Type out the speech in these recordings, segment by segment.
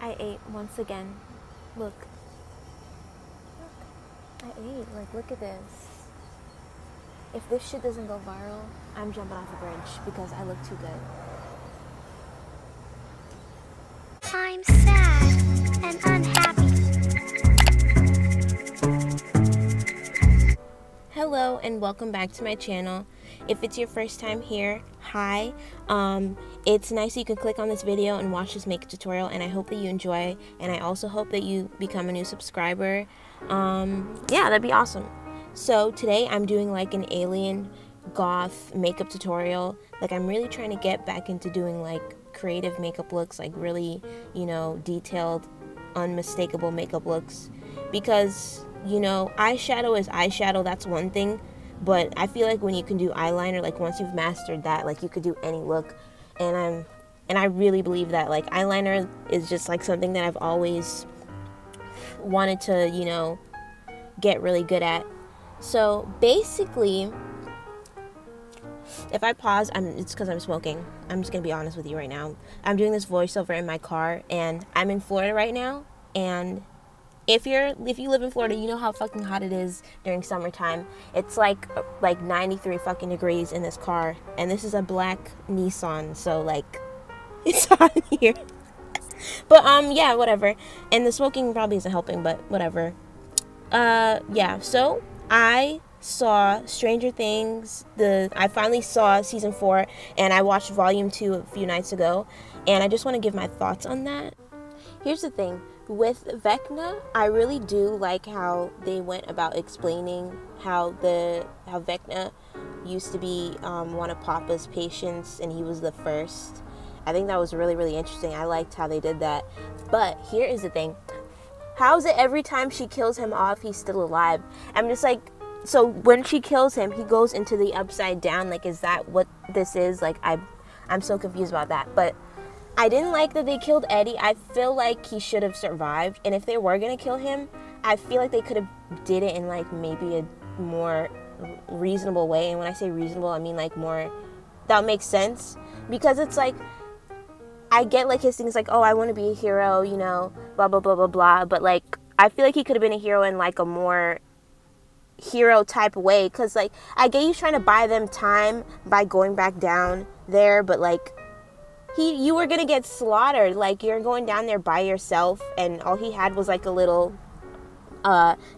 I ate once again. Look. Look. I ate. Like, look at this. If this shit doesn't go viral, I'm jumping off a bridge because I look too good. I'm sad and unhappy. Hello and welcome back to my channel. If it's your first time here, hi. It's nice that you can click on this video and watch this makeup tutorial, and I hope that you enjoy, and I also hope that you become a new subscriber. Yeah, that'd be awesome. So today I'm doing like an alien goth makeup tutorial. Like, I'm really trying to get back into doing like creative makeup looks, like really, you know, detailed, unmistakable makeup looks, because, you know, eyeshadow is eyeshadow, that's one thing. But I feel like when you can do eyeliner, like once you've mastered that, like you could do any look. And I really believe that like eyeliner is just like something that I've always wanted to, you know, get really good at. So basically, if I pause, it's because I'm smoking. I'm just gonna be honest with you right now. I'm doing this voiceover in my car, and I'm in Florida right now. And If you live in Florida, you know how fucking hot it is during summertime. It's like 93 fucking degrees in this car, and this is a black Nissan, so like it's hot here. But yeah, whatever. And the smoking probably isn't helping, but whatever. Yeah. So I saw Stranger Things. I finally saw season 4, and I watched volume 2 a few nights ago, and I just want to give my thoughts on that. Here's the thing. With Vecna, I really do like how they went about explaining how Vecna used to be one of Papa's patients, and he was the first. I think that was really, really interesting. I liked how they did that. But here is the thing. How's it every time she kills him off, he's still alive? I'm just like, so when she kills him, he goes into the upside down. Like, is that what this is? Like, I'm so confused about that. But I didn't like that they killed Eddie. I feel like he should have survived. And if they were gonna kill him, I feel like they could have did it in like maybe a more reasonable way. And when I say reasonable, I mean like more that makes sense. Because it's like, I get like his things like, oh, I want to be a hero, you know, blah blah blah blah blah. But like, I feel like he could have been a hero in like a more hero type way. Cause like, I get you trying to buy them time by going back down there, but like, you were gonna get slaughtered. Like, you're going down there by yourself, and all he had was like a little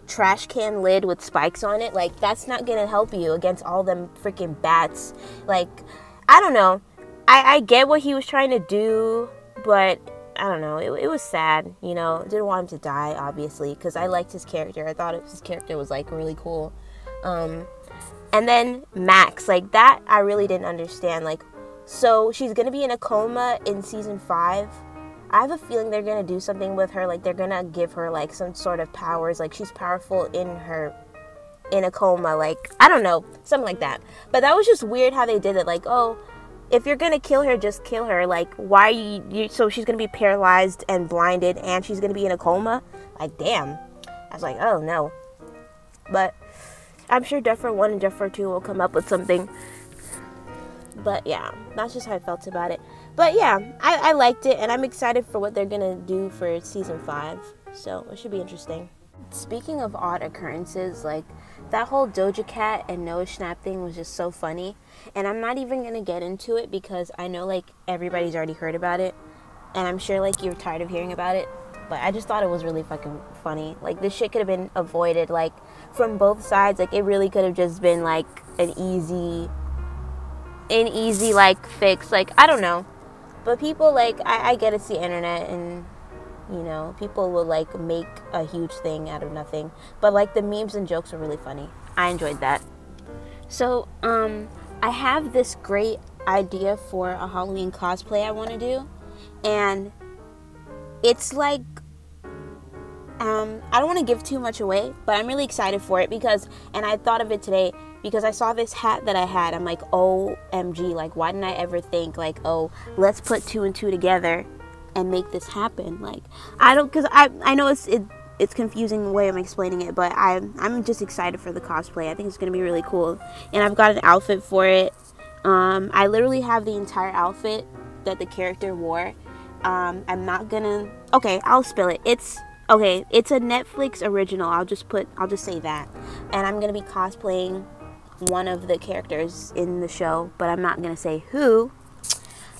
trash can lid with spikes on it. Like, that's not gonna help you against all them freaking bats. Like, I don't know. I get what he was trying to do, but I don't know. It was sad, you know. Didn't want him to die, obviously, because I liked his character. I thought his character was like really cool. And then Max, like that, I really didn't understand. Like, so she's gonna be in a coma in season 5. I have a feeling they're gonna do something with her. Like, they're gonna give her like some sort of powers. Like, she's powerful in a coma. Like, I don't know, something like that. But that was just weird how they did it. Like, oh, if you're gonna kill her, just kill her. Like, why are you so she's gonna be paralyzed and blinded, and she's gonna be in a coma? Like, damn. I was like, oh no. But I'm sure Duffer 1 and Duffer 2 will come up with something. But yeah, that's just how I felt about it. But yeah, I liked it, and I'm excited for what they're gonna do for season 5. So it should be interesting. Speaking of odd occurrences, like that whole Doja Cat and Noah Schnapp thing was just so funny. And I'm not even gonna get into it because I know like everybody's already heard about it, and I'm sure like you're tired of hearing about it. But I just thought it was really fucking funny. Like, this shit could have been avoided, like from both sides. Like, it really could have just been like an easy like fix. Like, I don't know, but people like I get it's the internet, and you know, people will like make a huge thing out of nothing. But like, the memes and jokes are really funny. I enjoyed that. So I have this great idea for a Halloween cosplay I want to do, and it's like I don't want to give too much away, but I'm really excited for it because, and I thought of it today because I saw this hat that I had. I'm like, OMG, like, why didn't I ever think, like, oh, let's put 2 and 2 together and make this happen? Like, I don't, because I know it's confusing the way I'm explaining it, but I'm just excited for the cosplay. I think it's going to be really cool. And I've got an outfit for it. I literally have the entire outfit that the character wore, I'm not gonna, okay, I'll spill it. It's, okay, it's a Netflix original. I'll just say that. And I'm gonna be cosplaying one of the characters in the show, but I'm not gonna say who.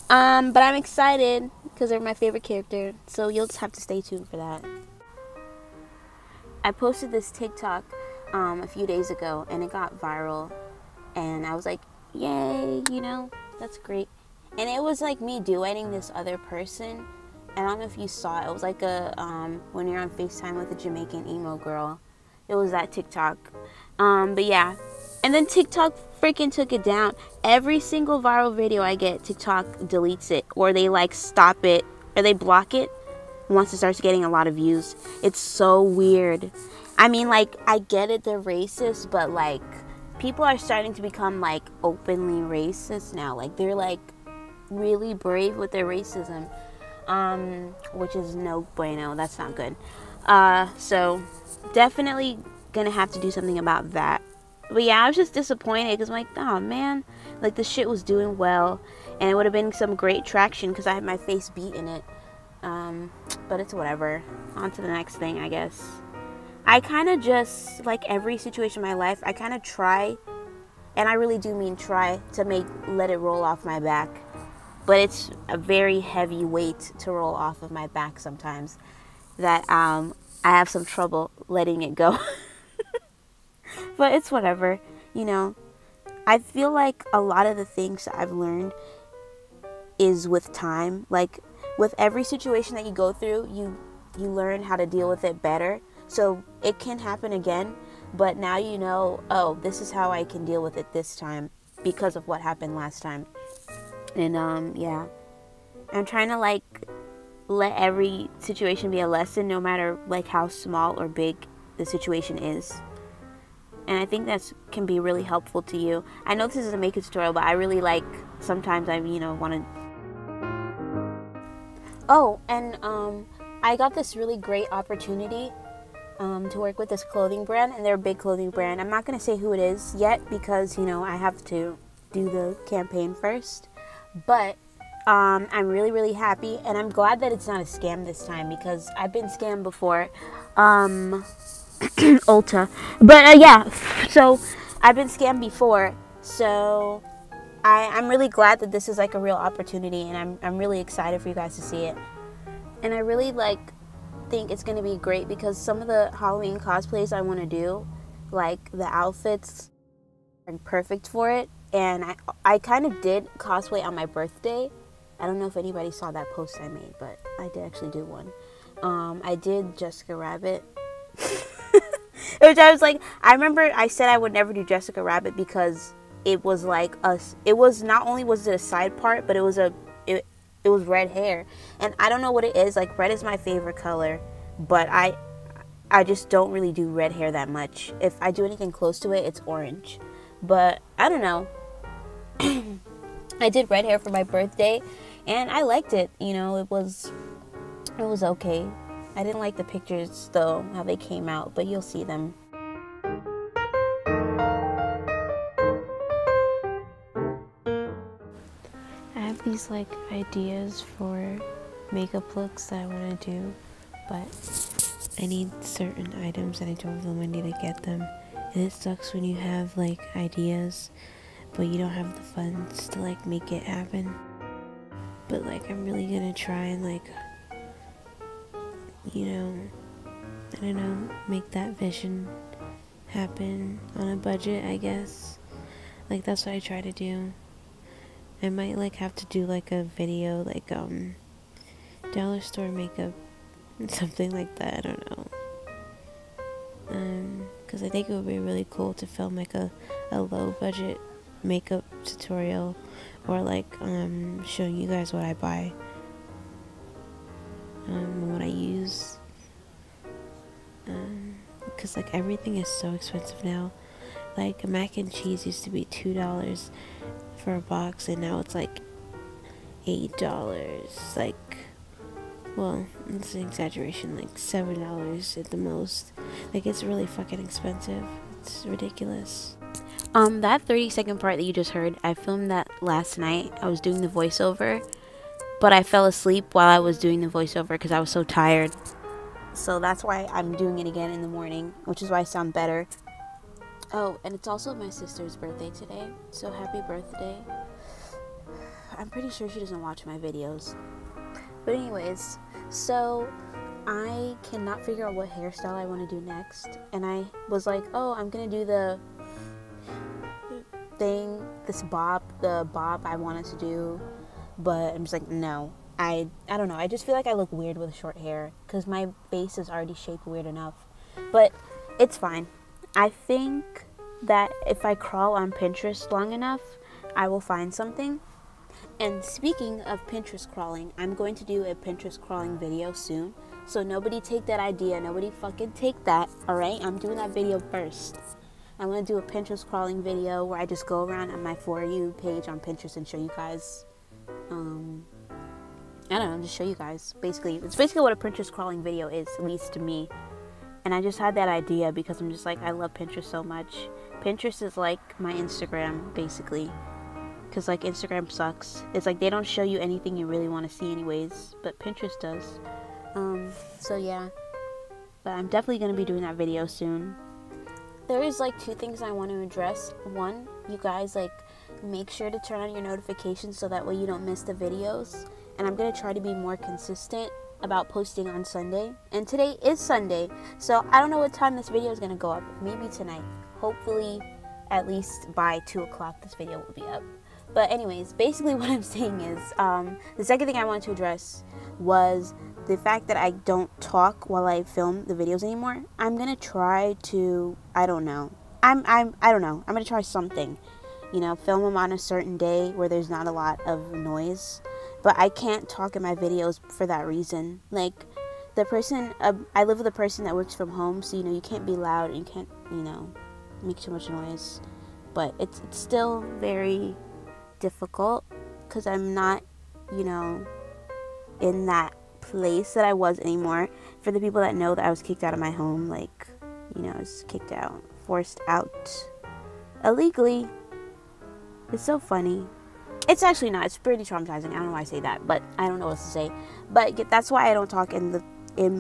But I'm excited because they're my favorite character. So you'll just have to stay tuned for that. I posted this TikTok a few days ago and it got viral. And I was like, yay, you know, that's great. And it was like me duetting this other person. And I don't know if you saw it. It was like a, when you're on FaceTime with a Jamaican emo girl. It was that TikTok. But yeah. And then TikTok freaking took it down. Every single viral video I get, TikTok deletes it. Or they like stop it. Or they block it once it starts getting a lot of views. It's so weird. I mean, like, I get it, they're racist. But like, people are starting to become like openly racist now. Like, they're like really brave with their racism, which is no bueno. That's not good. So definitely gonna have to do something about that. But yeah, I was just disappointed because I'm like, oh man, like the shit was doing well and it would have been some great traction because I had my face beat in it. But it's whatever. On to the next thing, I guess. I kind of just, like every situation in my life, I kind of try, and I really do mean try, to let it roll off my back. But it's a very heavy weight to roll off of my back sometimes that I have some trouble letting it go. But it's whatever, you know. I feel like a lot of the things I've learned is with time. Like, with every situation that you go through, you learn how to deal with it better. So it can happen again, but now you know, oh, this is how I can deal with it this time because of what happened last time. And yeah, I'm trying to like let every situation be a lesson, no matter like how small or big the situation is. And I think that can be really helpful to you. I know this is a makeup tutorial, but I really like, sometimes I, you know, want to... Oh, and I got this really great opportunity to work with this clothing brand. And they're a big clothing brand. I'm not going to say who it is yet because, you know, I have to do the campaign first. But I'm really, really happy. And I'm glad that it's not a scam this time because I've been scammed before. Ulta, but yeah, so I've been scammed before, so I'm really glad that this is like a real opportunity, and I'm really excited for you guys to see it. And I really like think it's gonna be great because some of the Halloween cosplays I want to do, like the outfits are perfect for it. And I kind of did cosplay on my birthday. I don't know if anybody saw that post I made, but I did actually do one. I did Jessica Rabbit. Which I was like, I remember I said I would never do Jessica Rabbit because it was like us. It was not only was it a side part, but it was it was red hair, and I don't know what it is. Like red is my favorite color, but I just don't really do red hair that much. If I do anything close to it, it's orange. But I don't know. I did red hair for my birthday, and I liked it. You know, it was okay. I didn't like the pictures, though, how they came out, but you'll see them. I have these, like, ideas for makeup looks that I want to do, but I need certain items, and I don't know when I need to get them. And it sucks when you have, like, ideas, but you don't have the funds to, like, make it happen. But, like, I'm really gonna try and, like, you know, I don't know, make that vision happen on a budget, I guess. Like, that's what I try to do. I might, like, have to do, like, a video, like, dollar store makeup, something like that, I don't know. Because I think it would be really cool to film, like, a low-budget makeup tutorial, or, like, showing you guys what I buy. What I use, because like everything is so expensive now. Like mac and cheese used to be $2 for a box, and now it's like $8. Like, well, it's an exaggeration, like $7 at the most. Like, it's really fucking expensive. It's ridiculous. That 30-second part that you just heard, I filmed that last night. I was doing the voiceover. but I fell asleep while I was doing the voiceover because I was so tired. So that's why I'm doing it again in the morning, which is why I sound better. Oh, and it's also my sister's birthday today, so happy birthday. I'm pretty sure she doesn't watch my videos. But anyways, so I cannot figure out what hairstyle I want to do next. And I was like, oh, I'm going to do the thing, this bob, the bob I wanted to do. But I'm just like, no, I don't know. I just feel like I look weird with short hair because my base is already shaped weird enough. But it's fine. I think that if I crawl on Pinterest long enough, I will find something. And speaking of Pinterest crawling, I'm going to do a Pinterest crawling video soon. So nobody take that idea. Nobody fucking take that, alright? I'm doing that video first. I'm going to do a Pinterest crawling video where I just go around on my For You page on Pinterest and show you guys. I don't know, just show you guys. Basically, it's basically what a Pinterest crawling video is, at least to me. And I just had that idea because I'm just like, I love Pinterest so much. Pinterest is like my Instagram, basically. Because, like, Instagram sucks. It's like they don't show you anything you really want to see anyways. But Pinterest does. So, yeah. But I'm definitely going to be doing that video soon. There is, like, two things I want to address. One, you guys, like, make sure to turn on your notifications so that way you don't miss the videos. And I'm going to try to be more consistent about posting on Sunday. And today is Sunday. So, I don't know what time this video is going to go up. Maybe tonight. Hopefully, at least by 2 o'clock this video will be up. But anyways, basically what I'm saying is, the second thing I wanted to address was the fact that I don't talk while I film the videos anymore. I'm going to try to, I don't know. I don't know. I'm going to try something, you know, film them on a certain day where there's not a lot of noise. But I can't talk in my videos for that reason. Like, the person, I live with a person that works from home, so, you know, you can't be loud and you can't, you know, make too much noise. But it's still very difficult because I'm not, you know, in that place that I was anymore. For the people that know that I was kicked out of my home, like, you know, I was kicked out, forced out illegally. It's so funny. It's actually not. It's pretty traumatizing. I don't know why I say that, but I don't know what to say. But that's why I don't talk in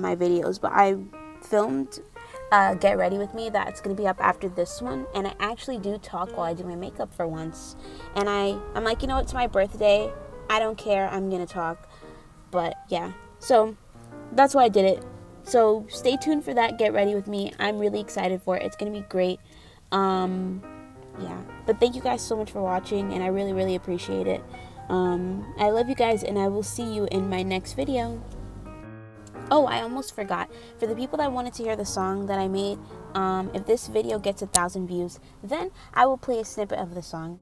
my videos. But I filmed Get Ready With Me. That's going to be up after this one. And I actually do talk while I do my makeup for once. And I'm like, you know, it's my birthday. I don't care. I'm going to talk. But, yeah. So, that's why I did it. So, stay tuned for that Get Ready With Me. I'm really excited for it. It's going to be great. Yeah. But thank you guys so much for watching. And I really, really appreciate it. I love you guys. And I will see you in my next video. Oh, I almost forgot. For the people that wanted to hear the song that I made, if this video gets 1,000 views, then I will play a snippet of the song.